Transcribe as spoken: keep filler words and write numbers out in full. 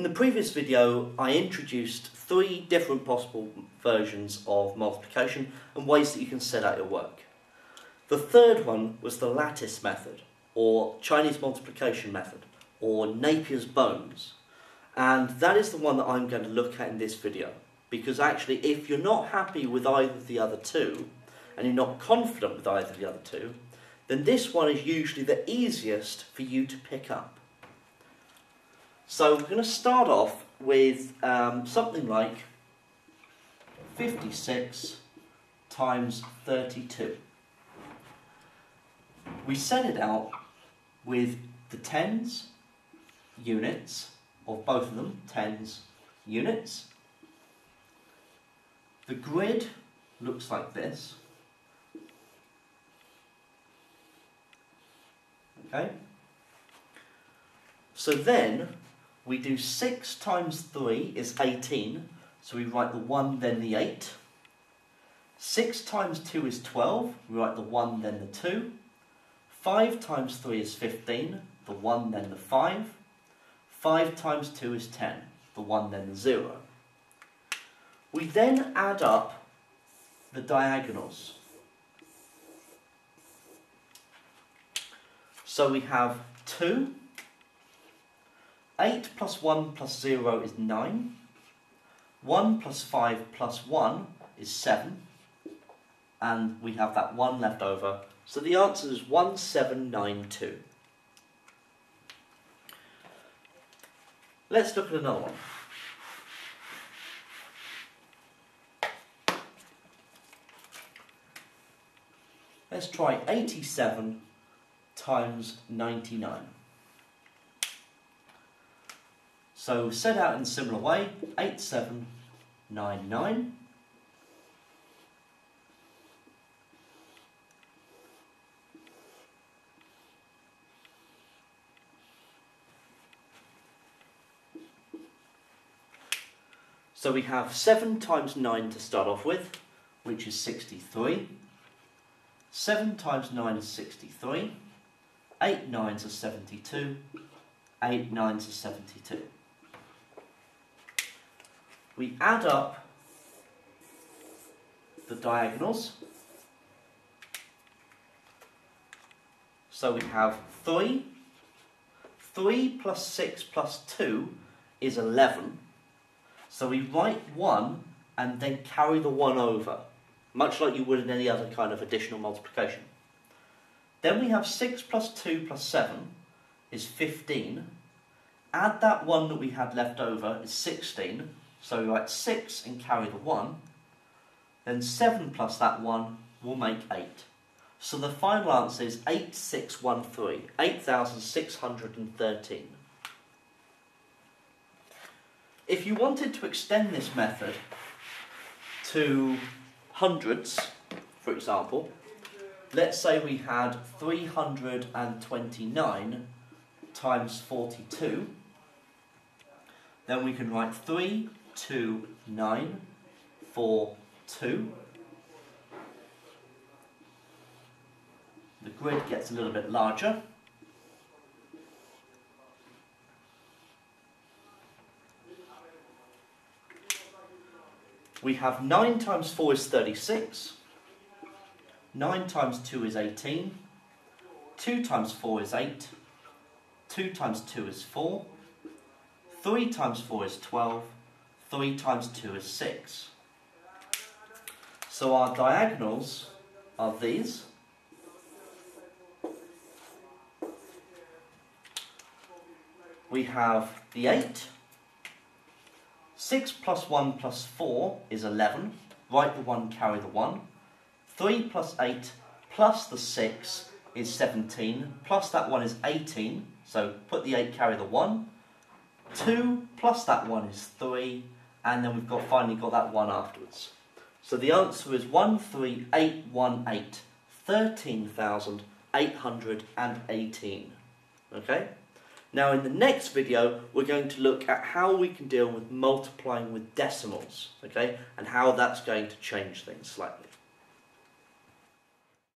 In the previous video I introduced three different possible versions of multiplication and ways that you can set out your work. The third one was the lattice method, or Chinese multiplication method, or Napier's bones, and that is the one that I'm going to look at in this video, because actually if you're not happy with either of the other two and you're not confident with either of the other two, then this one is usually the easiest for you to pick up. So we're going to start off with um, something like fifty-six times thirty-two. We set it out with the tens, units, or both of them, tens, units. The grid looks like this. Okay. So then we do six times three is eighteen, so we write the one, then the eight. six times two is twelve, we write the one, then the two. five times three is fifteen, the one, then the five. five times two is ten, the one, then the zero. We then add up the diagonals. So we have two. eight plus one plus zero is nine. one plus five plus one is seven. And we have that one left over. So the answer is one seven nine two. Let's look at another one. Let's try eighty-seven times ninety-nine. So set out in a similar way, eighty-seven, ninety-nine. So we have seven times nine to start off with, which is sixty-three. seven times nine is sixty-three. eight nines are seventy-two. eight nines are seventy-two. We add up the diagonals. So we have three. three plus six plus two is eleven. So we write one and then carry the one over, much like you would in any other kind of additional multiplication. Then we have six plus two plus seven is fifteen. Add that one that we had left over is sixteen. So we write six and carry the one, then seven plus that one will make eight. So the final answer is eight thousand six hundred thirteen, eight thousand six hundred thirteen. If you wanted to extend this method to hundreds, for example, let's say we had three hundred twenty-nine times forty-two, then we can write three two, nine, four, two. The grid gets a little bit larger. We have nine times four is thirty-six. nine times two is eighteen. two times four is eight. two times two is four. three times four is twelve. three times two is six. So our diagonals are these. We have the eight. six plus one plus four is eleven. Write the one, carry the one. three plus eight plus the six is seventeen. Plus that one is eighteen. So put the eight, carry the one. two plus that one is three. And then we've got finally got that one afterwards. So the answer is one three eight one eight, thirteen thousand eight hundred eighteen. Okay? Now in the next video we're going to look at how we can deal with multiplying with decimals, okay? And how that's going to change things slightly.